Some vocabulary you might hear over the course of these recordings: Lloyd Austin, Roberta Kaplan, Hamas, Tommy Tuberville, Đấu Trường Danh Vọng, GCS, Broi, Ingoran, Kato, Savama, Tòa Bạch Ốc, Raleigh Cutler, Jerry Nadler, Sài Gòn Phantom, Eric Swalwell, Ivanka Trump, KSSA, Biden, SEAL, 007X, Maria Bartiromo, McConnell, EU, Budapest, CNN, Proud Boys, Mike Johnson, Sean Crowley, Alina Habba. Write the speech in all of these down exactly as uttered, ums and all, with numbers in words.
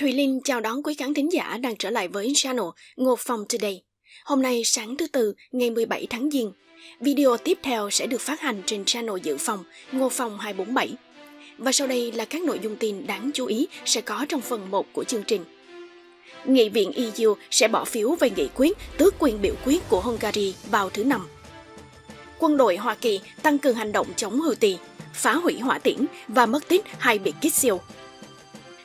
Thủy Linh chào đón quý khán thính giả đang trở lại với channel Ngô Phòng Today. Hôm nay sáng thứ Tư, ngày mười bảy tháng Giêng. Video tiếp theo sẽ được phát hành trên channel Dự Phòng Ngô Phòng hai bốn bảy. Và sau đây là các nội dung tin đáng chú ý sẽ có trong phần một của chương trình. Nghị viện e u sẽ bỏ phiếu về nghị quyết tước quyền biểu quyết của Hungary vào thứ Năm. Quân đội Hoa Kỳ tăng cường hành động chống Houthi, phá hủy hỏa tiễn và mất tích hai biệt kích SEAL.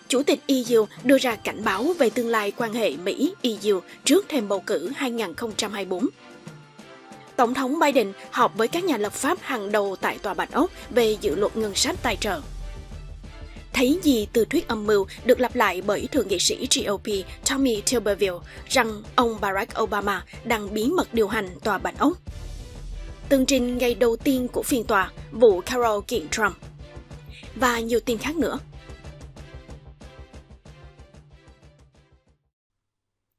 Chủ tịch e u đưa ra cảnh báo về tương lai quan hệ Mỹ-e u trước thềm bầu cử hai không hai tư. Tổng thống Biden họp với các nhà lập pháp hàng đầu tại Tòa Bạch Ốc về dự luật ngân sách tài trợ. Thấy gì từ thuyết âm mưu được lặp lại bởi thượng nghị sĩ G O P Tommy Tuberville rằng ông Barack Obama đang bí mật điều hành Tòa Bạch Ốc. Tường trình ngày đầu tiên của phiên tòa, vụ Carroll kiện Trump. Và nhiều tin khác nữa.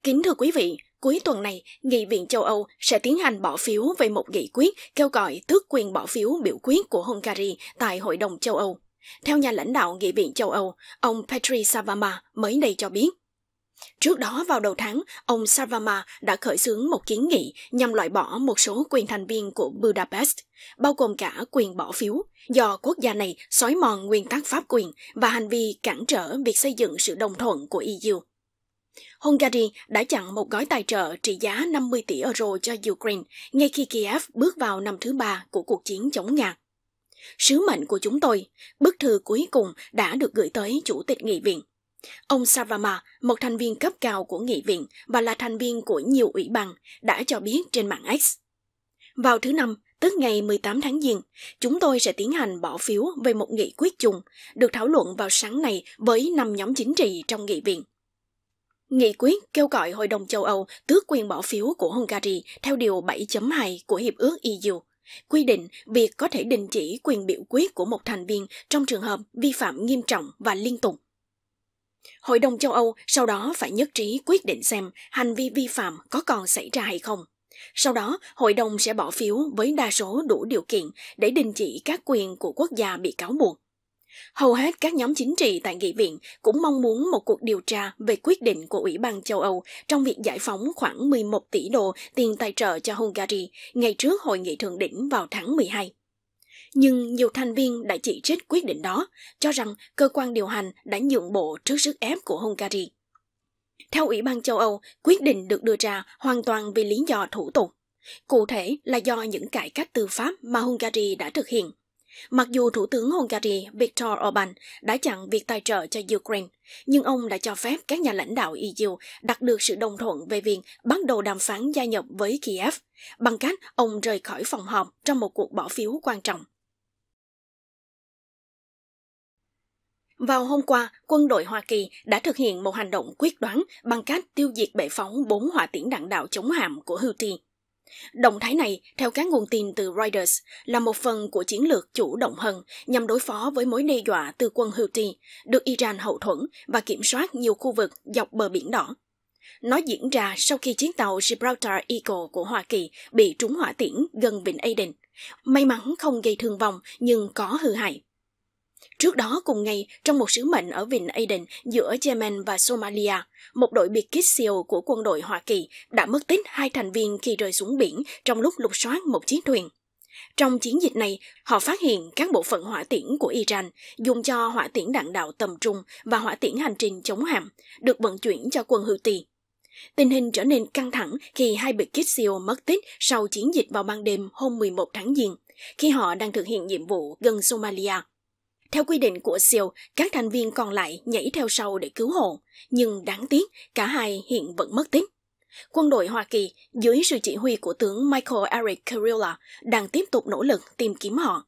Kính thưa quý vị, cuối tuần này, Nghị viện châu Âu sẽ tiến hành bỏ phiếu về một nghị quyết kêu gọi tước quyền bỏ phiếu biểu quyết của Hungary tại Hội đồng châu Âu. Theo nhà lãnh đạo Nghị viện châu Âu, ông Savama mới đây cho biết. Trước đó vào đầu tháng, ông Savama đã khởi xướng một kiến nghị nhằm loại bỏ một số quyền thành viên của Budapest, bao gồm cả quyền bỏ phiếu, do quốc gia này xói mòn nguyên tắc pháp quyền và hành vi cản trở việc xây dựng sự đồng thuận của e u. Hungary đã chặn một gói tài trợ trị giá năm mươi tỷ euro cho Ukraine ngay khi Kiev bước vào năm thứ ba của cuộc chiến chống Nga. Sứ mệnh của chúng tôi, bức thư cuối cùng đã được gửi tới Chủ tịch Nghị viện. Ông Savama, một thành viên cấp cao của Nghị viện và là thành viên của nhiều ủy ban, đã cho biết trên mạng X. Vào thứ Năm, tức ngày mười tám tháng Giêng, chúng tôi sẽ tiến hành bỏ phiếu về một nghị quyết chung, được thảo luận vào sáng nay với năm nhóm chính trị trong Nghị viện. Nghị quyết kêu gọi Hội đồng châu Âu tước quyền bỏ phiếu của Hungary theo Điều bảy chấm hai của Hiệp ước e u, quy định việc có thể đình chỉ quyền biểu quyết của một thành viên trong trường hợp vi phạm nghiêm trọng và liên tục. Hội đồng châu Âu sau đó phải nhất trí quyết định xem hành vi vi phạm có còn xảy ra hay không. Sau đó, Hội đồng sẽ bỏ phiếu với đa số đủ điều kiện để đình chỉ các quyền của quốc gia bị cáo buộc. Hầu hết các nhóm chính trị tại Nghị viện cũng mong muốn một cuộc điều tra về quyết định của Ủy ban châu Âu trong việc giải phóng khoảng mười một tỷ đô tiền tài trợ cho Hungary ngay trước Hội nghị Thượng đỉnh vào tháng mười hai. Nhưng nhiều thành viên đã chỉ trích quyết định đó, cho rằng cơ quan điều hành đã nhượng bộ trước sức ép của Hungary. Theo Ủy ban châu Âu, quyết định được đưa ra hoàn toàn vì lý do thủ tục, cụ thể là do những cải cách tư pháp mà Hungary đã thực hiện. Mặc dù Thủ tướng Hungary Viktor Orbán đã chặn việc tài trợ cho Ukraine, nhưng ông đã cho phép các nhà lãnh đạo e u đạt được sự đồng thuận về việc bắt đầu đàm phán gia nhập với Kiev, bằng cách ông rời khỏi phòng họp trong một cuộc bỏ phiếu quan trọng. Vào hôm qua, quân đội Hoa Kỳ đã thực hiện một hành động quyết đoán bằng cách tiêu diệt bệ phóng bốn hỏa tiễn đạn đạo chống hạm của Houthi. Động thái này, theo các nguồn tin từ Reuters, là một phần của chiến lược chủ động hơn nhằm đối phó với mối đe dọa từ quân Houthi, được Iran hậu thuẫn và kiểm soát nhiều khu vực dọc bờ Biển Đỏ. Nó diễn ra sau khi chiến tàu Gibraltar Eco của Hoa Kỳ bị trúng hỏa tiễn gần vịnh Aden. May mắn không gây thương vong nhưng có hư hại. Trước đó cùng ngày, trong một sứ mệnh ở vịnh Aden giữa Yemen và Somalia, một đội biệt kích SEAL của quân đội Hoa Kỳ đã mất tích hai thành viên khi rơi xuống biển trong lúc lục soát một chiếc thuyền. Trong chiến dịch này, họ phát hiện các bộ phận hỏa tiễn của Iran dùng cho hỏa tiễn đạn đạo tầm trung và hỏa tiễn hành trình chống hạm được vận chuyển cho quân Houthi. Tình hình trở nên căng thẳng khi hai biệt kích SEAL mất tích sau chiến dịch vào ban đêm hôm mười một tháng Giêng, khi họ đang thực hiện nhiệm vụ gần Somalia. Theo quy định của SEAL, các thành viên còn lại nhảy theo sau để cứu hộ, nhưng đáng tiếc, cả hai hiện vẫn mất tích. Quân đội Hoa Kỳ, dưới sự chỉ huy của tướng Michael Eric Carilla, đang tiếp tục nỗ lực tìm kiếm họ.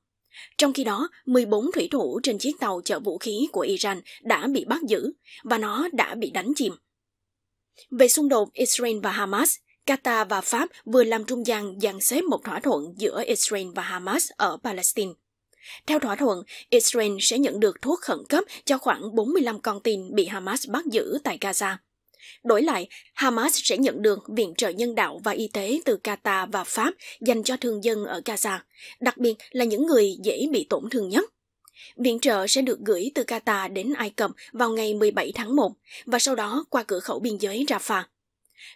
Trong khi đó, mười bốn thủy thủ trên chiếc tàu chở vũ khí của Iran đã bị bắt giữ, và nó đã bị đánh chìm. Về xung đột Israel và Hamas, Qatar và Pháp vừa làm trung gian dàn xếp một thỏa thuận giữa Israel và Hamas ở Palestine. Theo thỏa thuận, Israel sẽ nhận được thuốc khẩn cấp cho khoảng bốn mươi lăm con tin bị Hamas bắt giữ tại Gaza. Đổi lại, Hamas sẽ nhận được viện trợ nhân đạo và y tế từ Qatar và Pháp dành cho thương dân ở Gaza, đặc biệt là những người dễ bị tổn thương nhất. Viện trợ sẽ được gửi từ Qatar đến Ai Cập vào ngày mười bảy tháng một và sau đó qua cửa khẩu biên giới Rafah.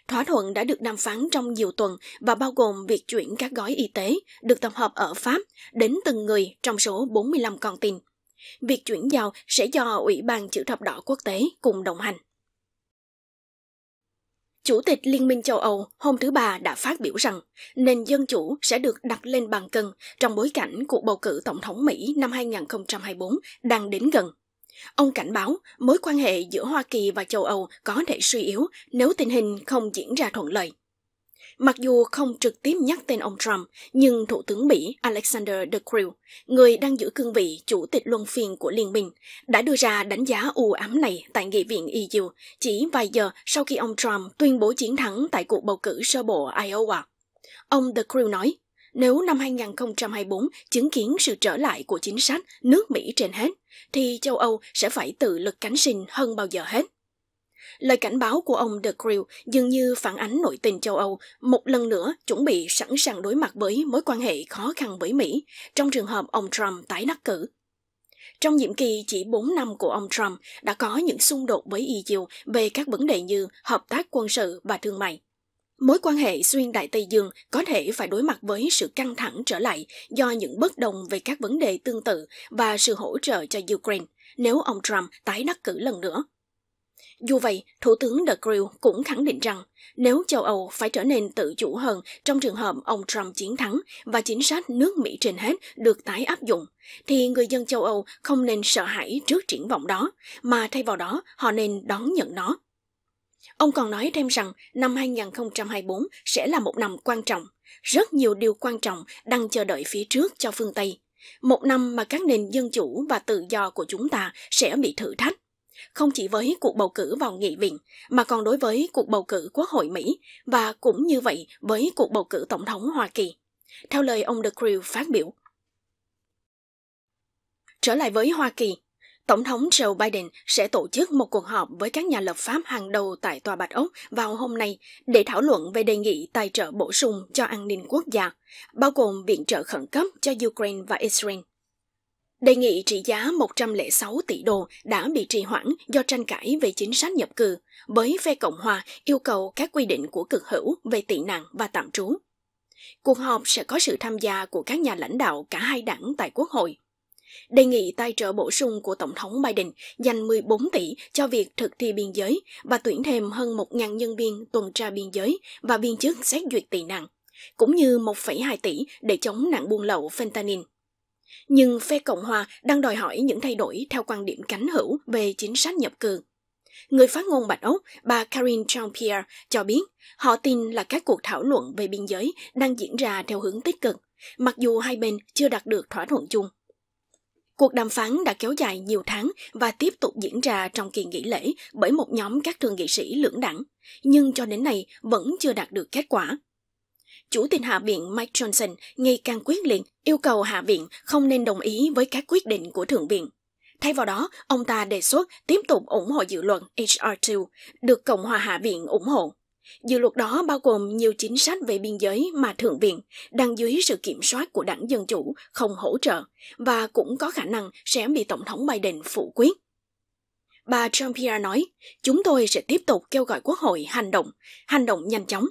Thỏa thuận đã được đàm phán trong nhiều tuần và bao gồm việc chuyển các gói y tế được tập hợp ở Pháp đến từng người trong số bốn mươi lăm con tin. Việc chuyển giao sẽ do Ủy ban Chữ thập đỏ quốc tế cùng đồng hành. Chủ tịch Liên minh châu Âu hôm thứ Ba đã phát biểu rằng nền dân chủ sẽ được đặt lên bàn cân trong bối cảnh cuộc bầu cử Tổng thống Mỹ năm hai không hai tư đang đến gần. Ông cảnh báo mối quan hệ giữa Hoa Kỳ và châu Âu có thể suy yếu nếu tình hình không diễn ra thuận lợi. Mặc dù không trực tiếp nhắc tên ông Trump, nhưng Thủ tướng Mỹ Alexander De Croo, người đang giữ cương vị chủ tịch luân phiên của Liên minh, đã đưa ra đánh giá u ám này tại Nghị viện E U chỉ vài giờ sau khi ông Trump tuyên bố chiến thắng tại cuộc bầu cử sơ bộ Iowa. Ông De Croo nói, nếu năm hai không hai tư chứng kiến sự trở lại của chính sách nước Mỹ trên hết, thì châu Âu sẽ phải tự lực cánh sinh hơn bao giờ hết. Lời cảnh báo của ông De Croo dường như phản ánh nội tình châu Âu một lần nữa chuẩn bị sẵn sàng đối mặt với mối quan hệ khó khăn với Mỹ trong trường hợp ông Trump tái đắc cử. Trong nhiệm kỳ chỉ bốn năm của ông Trump đã có những xung đột với E U về các vấn đề như hợp tác quân sự và thương mại. Mối quan hệ xuyên Đại Tây Dương có thể phải đối mặt với sự căng thẳng trở lại do những bất đồng về các vấn đề tương tự và sự hỗ trợ cho Ukraine nếu ông Trump tái đắc cử lần nữa. Dù vậy, Thủ tướng De Croo cũng khẳng định rằng nếu châu Âu phải trở nên tự chủ hơn trong trường hợp ông Trump chiến thắng và chính sách nước Mỹ trên hết được tái áp dụng, thì người dân châu Âu không nên sợ hãi trước triển vọng đó, mà thay vào đó họ nên đón nhận nó. Ông còn nói thêm rằng năm hai không hai tư sẽ là một năm quan trọng, rất nhiều điều quan trọng đang chờ đợi phía trước cho phương Tây. Một năm mà các nền dân chủ và tự do của chúng ta sẽ bị thử thách. Không chỉ với cuộc bầu cử vào nghị viện, mà còn đối với cuộc bầu cử Quốc hội Mỹ và cũng như vậy với cuộc bầu cử Tổng thống Hoa Kỳ, theo lời ông De Croo phát biểu. Trở lại với Hoa Kỳ, Tổng thống Joe Biden sẽ tổ chức một cuộc họp với các nhà lập pháp hàng đầu tại Tòa Bạch Ốc vào hôm nay để thảo luận về đề nghị tài trợ bổ sung cho an ninh quốc gia, bao gồm viện trợ khẩn cấp cho Ukraine và Israel. Đề nghị trị giá một trăm lẻ sáu tỷ đô đã bị trì hoãn do tranh cãi về chính sách nhập cư, với phe Cộng hòa yêu cầu các quy định của cực hữu về tị nạn và tạm trú. Cuộc họp sẽ có sự tham gia của các nhà lãnh đạo cả hai đảng tại Quốc hội. Đề nghị tài trợ bổ sung của Tổng thống Biden dành mười bốn tỷ cho việc thực thi biên giới và tuyển thêm hơn một nghìn nhân viên tuần tra biên giới và biên chức xét duyệt tị nạn, cũng như một phẩy hai tỷ để chống nạn buôn lậu fentanyl. Nhưng phe Cộng hòa đang đòi hỏi những thay đổi theo quan điểm cánh hữu về chính sách nhập cư. Người phát ngôn Bạch Ốc, bà Karine Jean-Pierre, cho biết họ tin là các cuộc thảo luận về biên giới đang diễn ra theo hướng tích cực, mặc dù hai bên chưa đạt được thỏa thuận chung. Cuộc đàm phán đã kéo dài nhiều tháng và tiếp tục diễn ra trong kỳ nghỉ lễ bởi một nhóm các thượng nghị sĩ lưỡng đảng, nhưng cho đến nay vẫn chưa đạt được kết quả. Chủ tịch Hạ viện Mike Johnson ngày càng quyết liệt yêu cầu Hạ viện không nên đồng ý với các quyết định của Thượng viện. Thay vào đó, ông ta đề xuất tiếp tục ủng hộ dự luật H R hai, được Cộng hòa Hạ viện ủng hộ. Dự luật đó bao gồm nhiều chính sách về biên giới mà Thượng viện, đang dưới sự kiểm soát của đảng Dân Chủ, không hỗ trợ, và cũng có khả năng sẽ bị Tổng thống Biden phủ quyết. Bà Jean-Pierre nói, chúng tôi sẽ tiếp tục kêu gọi Quốc hội hành động, hành động nhanh chóng.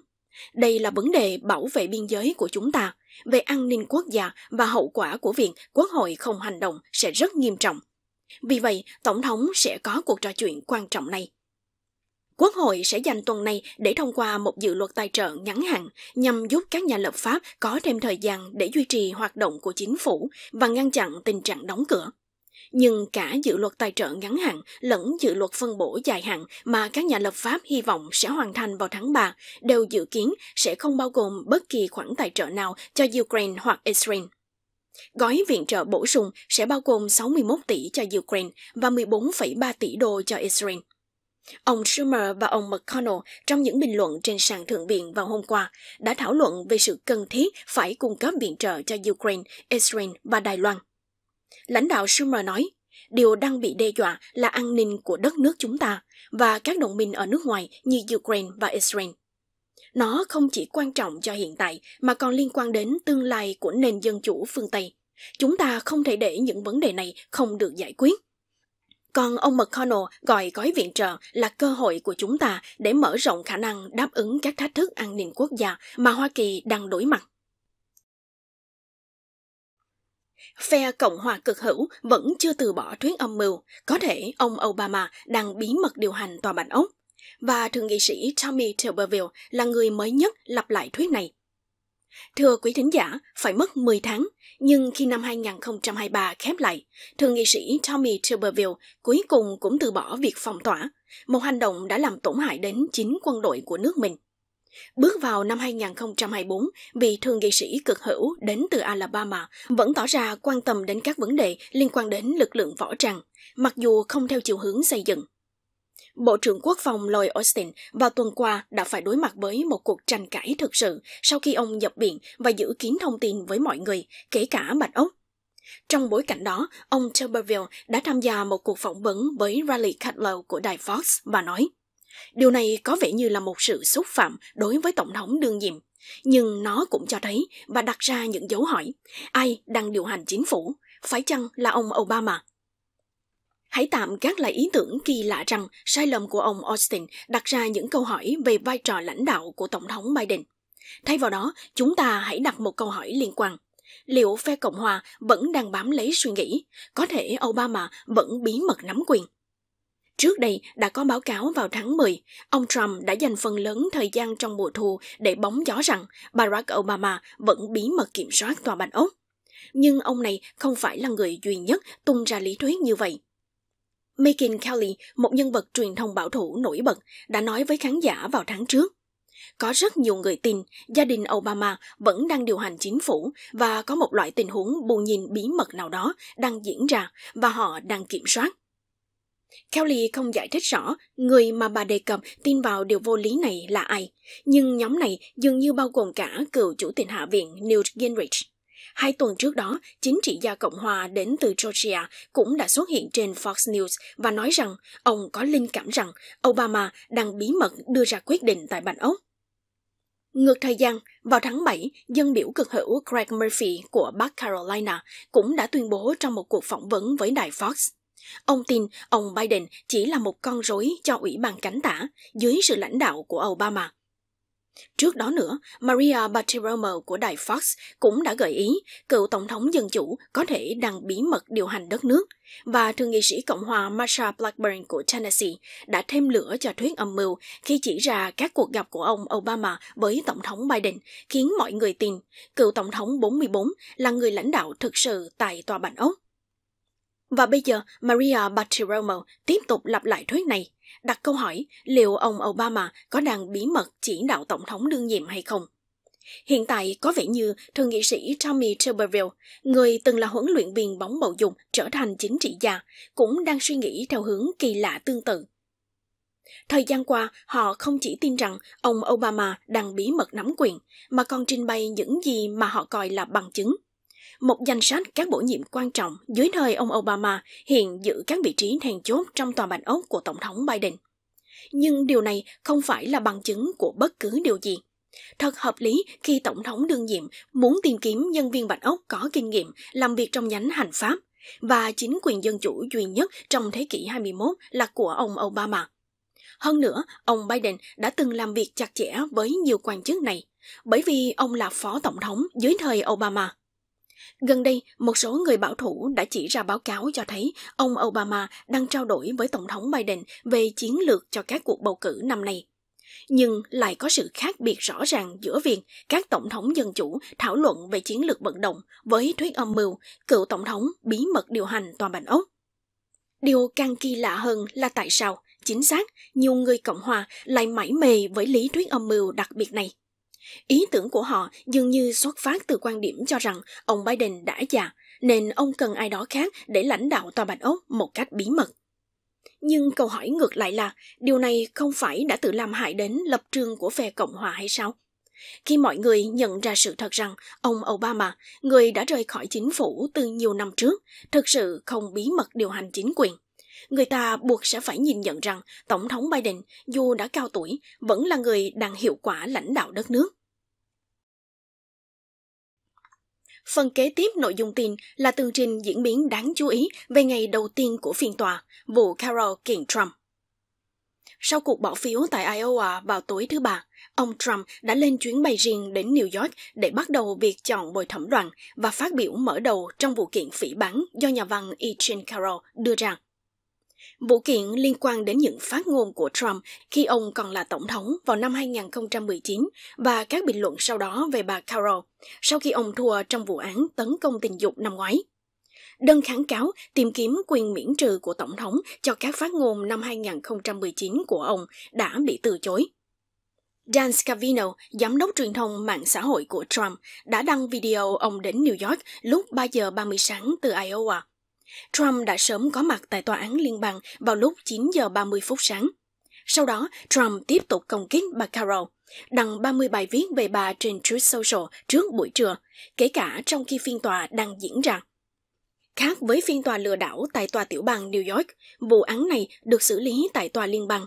Đây là vấn đề bảo vệ biên giới của chúng ta, về an ninh quốc gia và hậu quả của việc Quốc hội không hành động sẽ rất nghiêm trọng. Vì vậy, Tổng thống sẽ có cuộc trò chuyện quan trọng này. Quốc hội sẽ dành tuần này để thông qua một dự luật tài trợ ngắn hạn nhằm giúp các nhà lập pháp có thêm thời gian để duy trì hoạt động của chính phủ và ngăn chặn tình trạng đóng cửa. Nhưng cả dự luật tài trợ ngắn hạn lẫn dự luật phân bổ dài hạn mà các nhà lập pháp hy vọng sẽ hoàn thành vào tháng ba đều dự kiến sẽ không bao gồm bất kỳ khoản tài trợ nào cho Ukraine hoặc Israel. Gói viện trợ bổ sung sẽ bao gồm sáu mươi mốt tỷ cho Ukraine và mười bốn phẩy ba tỷ đô cho Israel. Ông Schumer và ông McConnell trong những bình luận trên sàn Thượng viện vào hôm qua đã thảo luận về sự cần thiết phải cung cấp viện trợ cho Ukraine, Israel và Đài Loan. Lãnh đạo Schumer nói, điều đang bị đe dọa là an ninh của đất nước chúng ta và các đồng minh ở nước ngoài như Ukraine và Israel. Nó không chỉ quan trọng cho hiện tại mà còn liên quan đến tương lai của nền dân chủ phương Tây. Chúng ta không thể để những vấn đề này không được giải quyết. Còn ông McConnell gọi gói viện trợ là cơ hội của chúng ta để mở rộng khả năng đáp ứng các thách thức an ninh quốc gia mà Hoa Kỳ đang đối mặt. Phe Cộng hòa cực hữu vẫn chưa từ bỏ thuyết âm mưu, có thể ông Obama đang bí mật điều hành Tòa Bạch Ốc, và thượng nghị sĩ Tommy Tuberville là người mới nhất lặp lại thuyết này. Thưa quý thính giả, phải mất mười tháng, nhưng khi năm hai không hai ba khép lại, thượng nghị sĩ Tommy Tuberville cuối cùng cũng từ bỏ việc phong tỏa, một hành động đã làm tổn hại đến chính quân đội của nước mình. Bước vào năm hai không hai tư, vị thượng nghị sĩ cực hữu đến từ Alabama vẫn tỏ ra quan tâm đến các vấn đề liên quan đến lực lượng võ trang, mặc dù không theo chiều hướng xây dựng. Bộ trưởng Quốc phòng Lloyd Austin vào tuần qua đã phải đối mặt với một cuộc tranh cãi thực sự sau khi ông nhập viện và giữ kín thông tin với mọi người, kể cả Bạch Ốc. Trong bối cảnh đó, ông Tuberville đã tham gia một cuộc phỏng vấn với Raleigh Cutler của đài Fox và nói, điều này có vẻ như là một sự xúc phạm đối với Tổng thống đương nhiệm, nhưng nó cũng cho thấy và đặt ra những dấu hỏi. Ai đang điều hành chính phủ? Phải chăng là ông Obama? Hãy tạm gác lại ý tưởng kỳ lạ rằng sai lầm của ông Austin đặt ra những câu hỏi về vai trò lãnh đạo của Tổng thống Biden. Thay vào đó, chúng ta hãy đặt một câu hỏi liên quan. Liệu phe Cộng hòa vẫn đang bám lấy suy nghĩ, có thể Obama vẫn bí mật nắm quyền? Trước đây đã có báo cáo vào tháng mười, ông Trump đã dành phần lớn thời gian trong mùa thu để bóng gió rằng Barack Obama vẫn bí mật kiểm soát Tòa Bạch Ốc. Nhưng ông này không phải là người duy nhất tung ra lý thuyết như vậy. Megyn Kelly, một nhân vật truyền thông bảo thủ nổi bật, đã nói với khán giả vào tháng trước. Có rất nhiều người tin gia đình Obama vẫn đang điều hành chính phủ và có một loại tình huống bù nhìn bí mật nào đó đang diễn ra và họ đang kiểm soát. Kelly không giải thích rõ người mà bà đề cập tin vào điều vô lý này là ai, nhưng nhóm này dường như bao gồm cả cựu chủ tịch Hạ viện Newt Gingrich. Hai tuần trước đó, chính trị gia Cộng hòa đến từ Georgia cũng đã xuất hiện trên Fox News và nói rằng ông có linh cảm rằng Obama đang bí mật đưa ra quyết định tại Bạch Ốc. Ngược thời gian, vào tháng bảy, dân biểu cực hữu Craig Murphy của Bắc Carolina cũng đã tuyên bố trong một cuộc phỏng vấn với đài Fox. Ông tin ông Biden chỉ là một con rối cho Ủy ban cánh tả dưới sự lãnh đạo của Obama. Trước đó nữa, Maria Bartiromo của đài Fox cũng đã gợi ý cựu Tổng thống Dân Chủ có thể đang bí mật điều hành đất nước, và thượng nghị sĩ Cộng hòa Marsha Blackburn của Tennessee đã thêm lửa cho thuyết âm mưu khi chỉ ra các cuộc gặp của ông Obama với Tổng thống Biden, khiến mọi người tin cựu Tổng thống bốn mươi tư là người lãnh đạo thực sự tại Tòa Bạch Ốc. Và bây giờ, Maria Bartiromo tiếp tục lặp lại thuyết này, đặt câu hỏi liệu ông Obama có đang bí mật chỉ đạo Tổng thống đương nhiệm hay không. Hiện tại có vẻ như thượng nghị sĩ Tommy Tuberville, người từng là huấn luyện viên bóng bầu dục trở thành chính trị gia, cũng đang suy nghĩ theo hướng kỳ lạ tương tự. Thời gian qua, họ không chỉ tin rằng ông Obama đang bí mật nắm quyền, mà còn trình bày những gì mà họ coi là bằng chứng. Một danh sách các bổ nhiệm quan trọng dưới thời ông Obama hiện giữ các vị trí then chốt trong Tòa Bạch Ốc của Tổng thống Biden. Nhưng điều này không phải là bằng chứng của bất cứ điều gì. Thật hợp lý khi Tổng thống đương nhiệm muốn tìm kiếm nhân viên Bạch Ốc có kinh nghiệm làm việc trong nhánh hành pháp, và chính quyền dân chủ duy nhất trong thế kỷ hai mươi mốt là của ông Obama. Hơn nữa, ông Biden đã từng làm việc chặt chẽ với nhiều quan chức này, bởi vì ông là phó tổng thống dưới thời Obama. Gần đây, một số người bảo thủ đã chỉ ra báo cáo cho thấy ông Obama đang trao đổi với Tổng thống Biden về chiến lược cho các cuộc bầu cử năm nay. Nhưng lại có sự khác biệt rõ ràng giữa việc các Tổng thống Dân Chủ thảo luận về chiến lược vận động với thuyết âm mưu, cựu Tổng thống bí mật điều hành Tòa Bạch Ốc. Điều càng kỳ lạ hơn là tại sao, chính xác, nhiều người Cộng hòa lại mải mê với lý thuyết âm mưu đặc biệt này. Ý tưởng của họ dường như xuất phát từ quan điểm cho rằng ông Biden đã già, nên ông cần ai đó khác để lãnh đạo Tòa Bạch Ốc một cách bí mật. Nhưng câu hỏi ngược lại là, điều này không phải đã tự làm hại đến lập trường của phe Cộng hòa hay sao? Khi mọi người nhận ra sự thật rằng ông Obama, người đã rời khỏi chính phủ từ nhiều năm trước, thực sự không bí mật điều hành chính quyền, người ta buộc sẽ phải nhìn nhận rằng Tổng thống Biden, dù đã cao tuổi, vẫn là người đang hiệu quả lãnh đạo đất nước. Phần kế tiếp nội dung tin là tường trình diễn biến đáng chú ý về ngày đầu tiên của phiên tòa, vụ Carroll kiện Trump. Sau cuộc bỏ phiếu tại Iowa vào tối thứ Ba, ông Trump đã lên chuyến bay riêng đến New York để bắt đầu việc chọn bồi thẩm đoàn và phát biểu mở đầu trong vụ kiện phỉ báng do nhà văn E. Jean Carroll đưa ra. Vụ kiện liên quan đến những phát ngôn của Trump khi ông còn là tổng thống vào năm hai nghìn không trăm mười chín và các bình luận sau đó về bà Carroll sau khi ông thua trong vụ án tấn công tình dục năm ngoái. Đơn kháng cáo tìm kiếm quyền miễn trừ của tổng thống cho các phát ngôn năm hai nghìn không trăm mười chín của ông đã bị từ chối. Dan Scavino, giám đốc truyền thông mạng xã hội của Trump, đã đăng video ông đến New York lúc ba giờ ba mươi sáng từ Iowa. Trump đã sớm có mặt tại tòa án liên bang vào lúc chín giờ ba mươi phút sáng. Sau đó, Trump tiếp tục công kích bà Carroll, đăng ba mươi bài viết về bà trên Truth Social trước buổi trưa, kể cả trong khi phiên tòa đang diễn ra. Khác với phiên tòa lừa đảo tại tòa tiểu bang New York, vụ án này được xử lý tại tòa liên bang.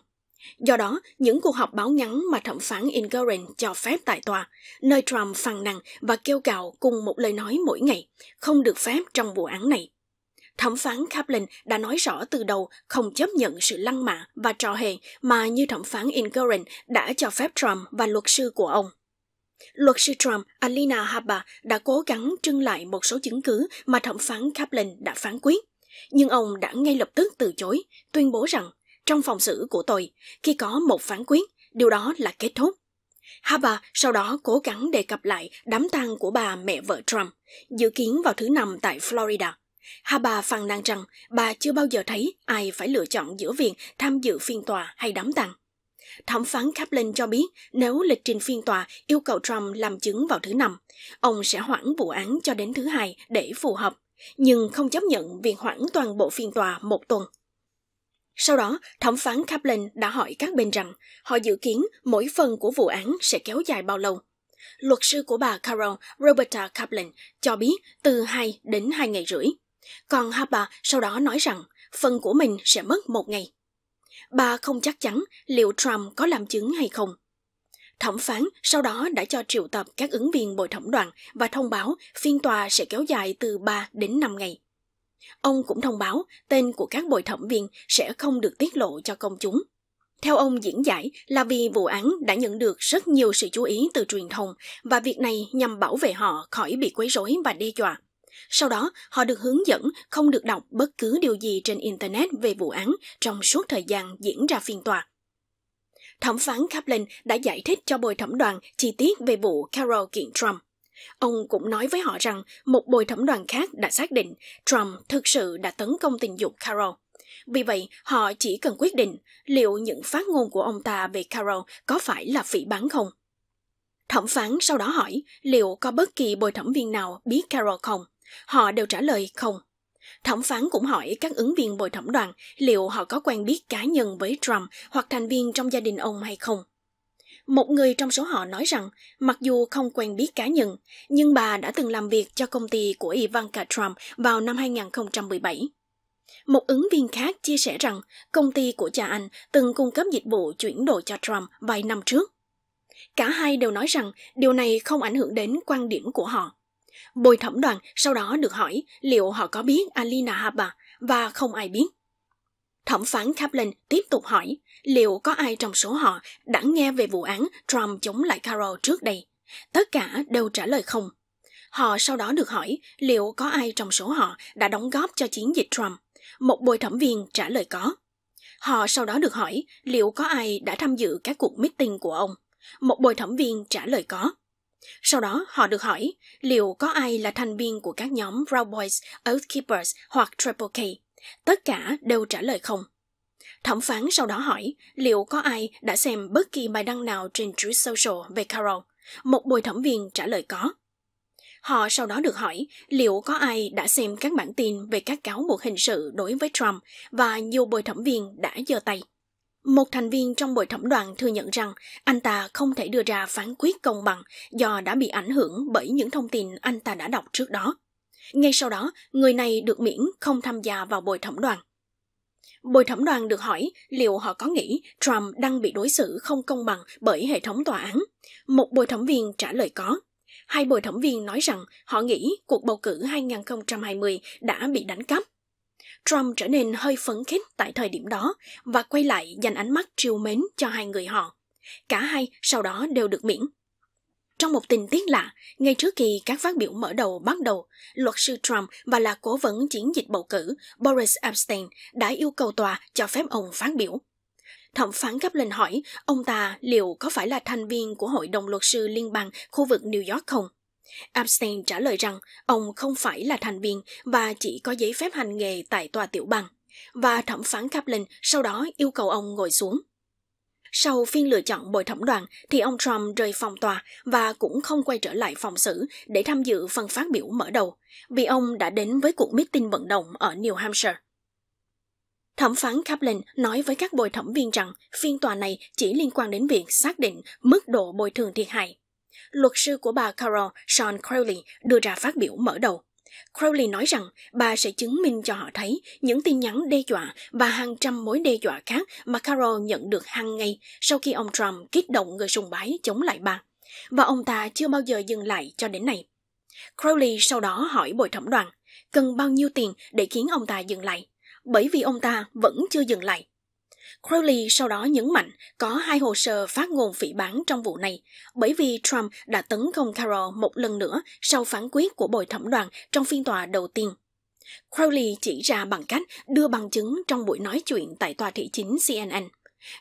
Do đó, những cuộc họp báo ngắn mà thẩm phán Ingoran cho phép tại tòa, nơi Trump phàn nàn và kêu gào cùng một lời nói mỗi ngày, không được phép trong vụ án này. Thẩm phán Kaplan đã nói rõ từ đầu không chấp nhận sự lăng mạ và trò hề mà như thẩm phán Ingoran đã cho phép Trump và luật sư của ông. Luật sư Trump, Alina Habba, đã cố gắng trưng lại một số chứng cứ mà thẩm phán Kaplan đã phán quyết, nhưng ông đã ngay lập tức từ chối, tuyên bố rằng trong phòng xử của tôi, khi có một phán quyết, điều đó là kết thúc. Habba sau đó cố gắng đề cập lại đám tang của bà mẹ vợ Trump, dự kiến vào thứ Năm tại Florida. Habba phàn nàn rằng bà chưa bao giờ thấy ai phải lựa chọn giữa việc tham dự phiên tòa hay đám tang. Thẩm phán Kaplan cho biết nếu lịch trình phiên tòa yêu cầu Trump làm chứng vào thứ Năm, ông sẽ hoãn vụ án cho đến thứ Hai để phù hợp, nhưng không chấp nhận việc hoãn toàn bộ phiên tòa một tuần. Sau đó, thẩm phán Kaplan đã hỏi các bên rằng họ dự kiến mỗi phần của vụ án sẽ kéo dài bao lâu. Luật sư của bà Carroll, Roberta Kaplan, cho biết từ hai đến hai ngày rưỡi. Còn Habba sau đó nói rằng phần của mình sẽ mất một ngày. Bà không chắc chắn liệu Trump có làm chứng hay không. Thẩm phán sau đó đã cho triệu tập các ứng viên bồi thẩm đoàn và thông báo phiên tòa sẽ kéo dài từ ba đến năm ngày. Ông cũng thông báo tên của các bồi thẩm viên sẽ không được tiết lộ cho công chúng. Theo ông diễn giải là vì vụ án đã nhận được rất nhiều sự chú ý từ truyền thông và việc này nhằm bảo vệ họ khỏi bị quấy rối và đe dọa. Sau đó, họ được hướng dẫn không được đọc bất cứ điều gì trên Internet về vụ án trong suốt thời gian diễn ra phiên tòa. Thẩm phán Kaplan đã giải thích cho bồi thẩm đoàn chi tiết về vụ Carroll kiện Trump. Ông cũng nói với họ rằng một bồi thẩm đoàn khác đã xác định Trump thực sự đã tấn công tình dục Carroll. Vì vậy, họ chỉ cần quyết định liệu những phát ngôn của ông ta về Carroll có phải là phỉ báng không. Thẩm phán sau đó hỏi liệu có bất kỳ bồi thẩm viên nào biết Carroll không. Họ đều trả lời không. Thẩm phán cũng hỏi các ứng viên bồi thẩm đoàn liệu họ có quen biết cá nhân với Trump hoặc thành viên trong gia đình ông hay không. Một người trong số họ nói rằng mặc dù không quen biết cá nhân, nhưng bà đã từng làm việc cho công ty của Ivanka Trump vào năm hai nghìn không trăm mười bảy. Một ứng viên khác chia sẻ rằng công ty của cha anh từng cung cấp dịch vụ chuyển đồ cho Trump vài năm trước. Cả hai đều nói rằng điều này không ảnh hưởng đến quan điểm của họ. Bồi thẩm đoàn sau đó được hỏi liệu họ có biết Alina Habba và không ai biết. Thẩm phán Kaplan tiếp tục hỏi liệu có ai trong số họ đã nghe về vụ án Trump chống lại Carroll trước đây. Tất cả đều trả lời không. Họ sau đó được hỏi liệu có ai trong số họ đã đóng góp cho chiến dịch Trump. Một bồi thẩm viên trả lời có. Họ sau đó được hỏi liệu có ai đã tham dự các cuộc meeting của ông. Một bồi thẩm viên trả lời có. Sau đó, họ được hỏi liệu có ai là thành viên của các nhóm Proud Boys, Oath Keepers hoặc Triple K. Tất cả đều trả lời không. Thẩm phán sau đó hỏi liệu có ai đã xem bất kỳ bài đăng nào trên Truth Social về Carroll. Một bồi thẩm viên trả lời có. Họ sau đó được hỏi liệu có ai đã xem các bản tin về các cáo buộc hình sự đối với Trump và nhiều bồi thẩm viên đã giơ tay. Một thành viên trong bồi thẩm đoàn thừa nhận rằng anh ta không thể đưa ra phán quyết công bằng do đã bị ảnh hưởng bởi những thông tin anh ta đã đọc trước đó. Ngay sau đó, người này được miễn không tham gia vào bồi thẩm đoàn. Bồi thẩm đoàn được hỏi liệu họ có nghĩ Trump đang bị đối xử không công bằng bởi hệ thống tòa án. Một bồi thẩm viên trả lời có. hai bồi thẩm viên nói rằng họ nghĩ cuộc bầu cử hai không hai không đã bị đánh cắp. Trump trở nên hơi phấn khích tại thời điểm đó và quay lại dành ánh mắt trìu mến cho hai người họ. Cả hai sau đó đều được miễn. Trong một tình tiết lạ, ngay trước khi các phát biểu mở đầu bắt đầu, luật sư Trump và là cố vấn chiến dịch bầu cử Boris Epstein đã yêu cầu tòa cho phép ông phát biểu. Thẩm phán Kaplan hỏi ông ta liệu có phải là thành viên của Hội đồng luật sư liên bang khu vực New York không? Epstein trả lời rằng ông không phải là thành viên và chỉ có giấy phép hành nghề tại tòa tiểu bang, và thẩm phán Kaplan sau đó yêu cầu ông ngồi xuống. Sau phiên lựa chọn bồi thẩm đoàn thì ông Trump rời phòng tòa và cũng không quay trở lại phòng xử để tham dự phần phát biểu mở đầu, vì ông đã đến với cuộc meeting vận động ở New Hampshire. Thẩm phán Kaplan nói với các bồi thẩm viên rằng phiên tòa này chỉ liên quan đến việc xác định mức độ bồi thường thiệt hại. Luật sư của bà Carol, Sean Crowley, đưa ra phát biểu mở đầu. Crowley nói rằng bà sẽ chứng minh cho họ thấy những tin nhắn đe dọa và hàng trăm mối đe dọa khác mà Carol nhận được hàng ngày sau khi ông Trump kích động người sùng bái chống lại bà, và ông ta chưa bao giờ dừng lại cho đến nay. Crowley sau đó hỏi bồi thẩm đoàn cần bao nhiêu tiền để khiến ông ta dừng lại, bởi vì ông ta vẫn chưa dừng lại. Crowley sau đó nhấn mạnh có hai hồ sơ phát ngôn phỉ báng trong vụ này, bởi vì Trump đã tấn công Carol một lần nữa sau phán quyết của bồi thẩm đoàn trong phiên tòa đầu tiên. Crowley chỉ ra bằng cách đưa bằng chứng trong buổi nói chuyện tại tòa thị chính C N N.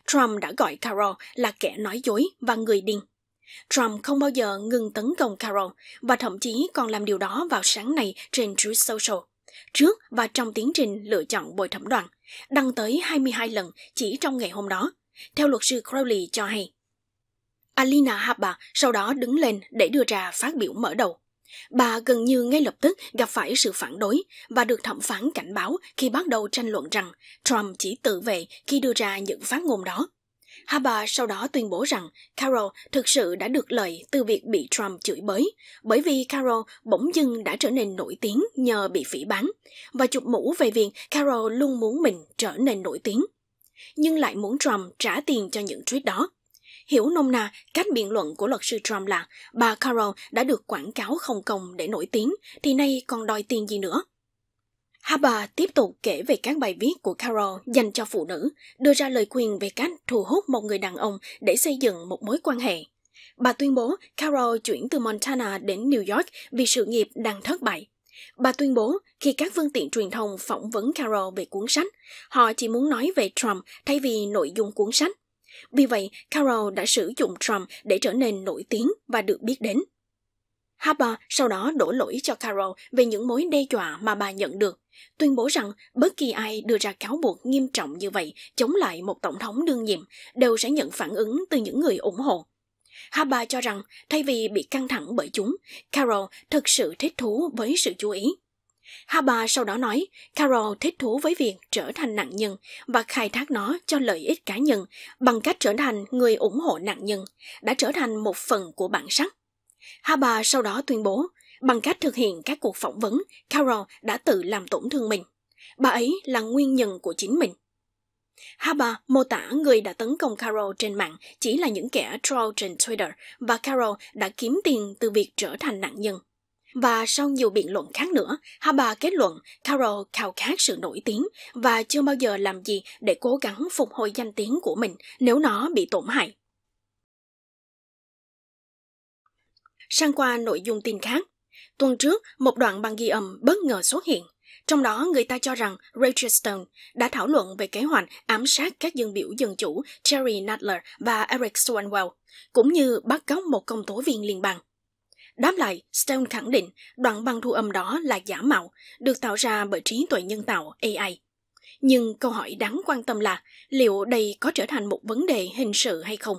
Trump đã gọi Carol là kẻ nói dối và người điên. Trump không bao giờ ngừng tấn công Carol và thậm chí còn làm điều đó vào sáng nay trên Truth Social, trước và trong tiến trình lựa chọn bồi thẩm đoàn, đăng tới hai mươi hai lần chỉ trong ngày hôm đó, theo luật sư Crowley cho hay. Alina Habba sau đó đứng lên để đưa ra phát biểu mở đầu. Bà gần như ngay lập tức gặp phải sự phản đối và được thẩm phán cảnh báo khi bắt đầu tranh luận rằng Trump chỉ tự vệ khi đưa ra những phát ngôn đó. Habba sau đó tuyên bố rằng Carol thực sự đã được lợi từ việc bị Trump chửi bới, bởi vì Carol bỗng dưng đã trở nên nổi tiếng nhờ bị phỉ báng, và chụp mũ về việc Carol luôn muốn mình trở nên nổi tiếng, nhưng lại muốn Trump trả tiền cho những tweet đó. Hiểu nôm na, cách biện luận của luật sư Trump là bà Carol đã được quảng cáo không công để nổi tiếng, thì nay còn đòi tiền gì nữa. Habba tiếp tục kể về các bài viết của Carol dành cho phụ nữ, đưa ra lời khuyên về cách thu hút một người đàn ông để xây dựng một mối quan hệ. Bà tuyên bố Carol chuyển từ Montana đến New York vì sự nghiệp đang thất bại. Bà tuyên bố khi các phương tiện truyền thông phỏng vấn Carol về cuốn sách, họ chỉ muốn nói về Trump thay vì nội dung cuốn sách. Vì vậy, Carol đã sử dụng Trump để trở nên nổi tiếng và được biết đến. Habba sau đó đổ lỗi cho Carol về những mối đe dọa mà bà nhận được, tuyên bố rằng bất kỳ ai đưa ra cáo buộc nghiêm trọng như vậy chống lại một tổng thống đương nhiệm đều sẽ nhận phản ứng từ những người ủng hộ. Habba cho rằng thay vì bị căng thẳng bởi chúng, Carol thực sự thích thú với sự chú ý. Habba sau đó nói Carol thích thú với việc trở thành nạn nhân và khai thác nó cho lợi ích cá nhân bằng cách trở thành người ủng hộ nạn nhân, đã trở thành một phần của bản sắc. Habba sau đó tuyên bố, bằng cách thực hiện các cuộc phỏng vấn, Carol đã tự làm tổn thương mình. Bà ấy là nguyên nhân của chính mình. Habba mô tả người đã tấn công Carol trên mạng chỉ là những kẻ troll trên Twitter, và Carol đã kiếm tiền từ việc trở thành nạn nhân. Và sau nhiều biện luận khác nữa, Habba kết luận Carol khao khát sự nổi tiếng và chưa bao giờ làm gì để cố gắng phục hồi danh tiếng của mình nếu nó bị tổn hại. Sang qua nội dung tin khác. Tuần trước, một đoạn băng ghi âm bất ngờ xuất hiện. Trong đó, người ta cho rằng Rachel Stone đã thảo luận về kế hoạch ám sát các dân biểu dân chủ Jerry Nadler và Eric Swalwell, cũng như bắt cóc một công tố viên liên bang. Đáp lại, Stone khẳng định đoạn băng thu âm đó là giả mạo, được tạo ra bởi trí tuệ nhân tạo A I. Nhưng câu hỏi đáng quan tâm là liệu đây có trở thành một vấn đề hình sự hay không?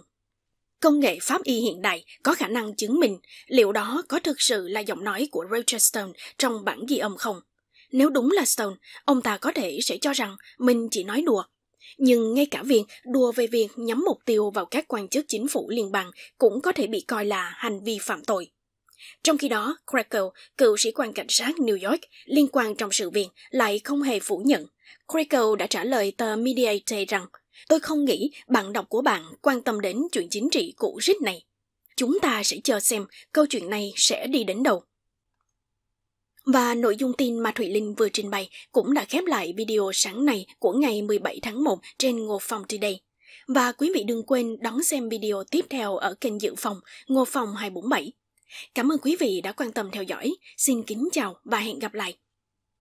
Công nghệ pháp y hiện đại có khả năng chứng minh liệu đó có thực sự là giọng nói của Rachel Stone trong bản ghi âm không. Nếu đúng là Stone, ông ta có thể sẽ cho rằng mình chỉ nói đùa. Nhưng ngay cả việc đùa về việc nhắm mục tiêu vào các quan chức chính phủ liên bang cũng có thể bị coi là hành vi phạm tội. Trong khi đó, Greco, cựu sĩ quan cảnh sát New York, liên quan trong sự việc lại không hề phủ nhận. Greco đã trả lời tờ Media Day rằng, tôi không nghĩ bạn đọc của bạn quan tâm đến chuyện chính trị cũ rích này. Chúng ta sẽ chờ xem câu chuyện này sẽ đi đến đâu. Và nội dung tin mà Thủy Linh vừa trình bày cũng đã khép lại video sáng nay của ngày mười bảy tháng một trên Ngô Phòng Today. Và quý vị đừng quên đón xem video tiếp theo ở kênh Dự Phòng Ngô Phòng hai bốn bảy. Cảm ơn quý vị đã quan tâm theo dõi. Xin kính chào và hẹn gặp lại!